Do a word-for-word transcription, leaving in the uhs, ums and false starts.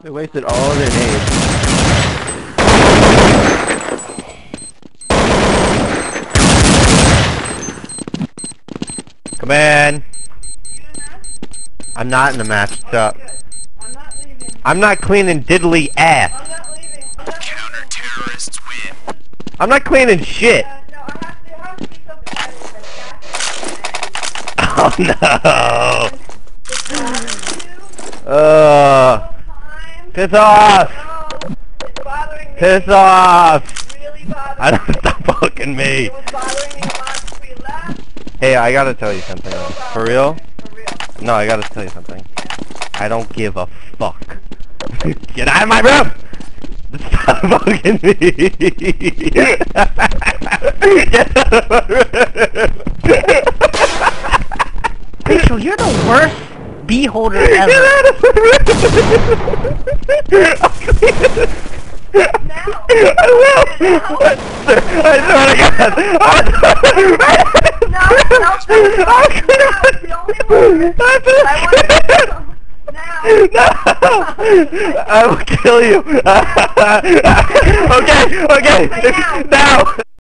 They wasted all their nades. Come in. I'm not in the match. Stop. I'm not leaving. I'm not cleaning diddly ass. I'm not leaving. Counter terrorists win. I'm not cleaning shit. Uh, no, I have to, I have to do something like that. Oh no. Uh. Piss off. No, it's bothering me. Piss off. It's really bothering I don't stop fucking me. It was bothering me once we left. Hey, I gotta tell you something. For real? For real? No, I gotta tell you something. I don't give a fuck. Get out of my room! Stop fucking me! Get out of my room! Rachel, you're the worst beholder ever! Get out of my room! Now. I swear to God! No, no, I couldn't. No, the only one. I want to kill. Now. No. I will kill you. Okay, okay. Now.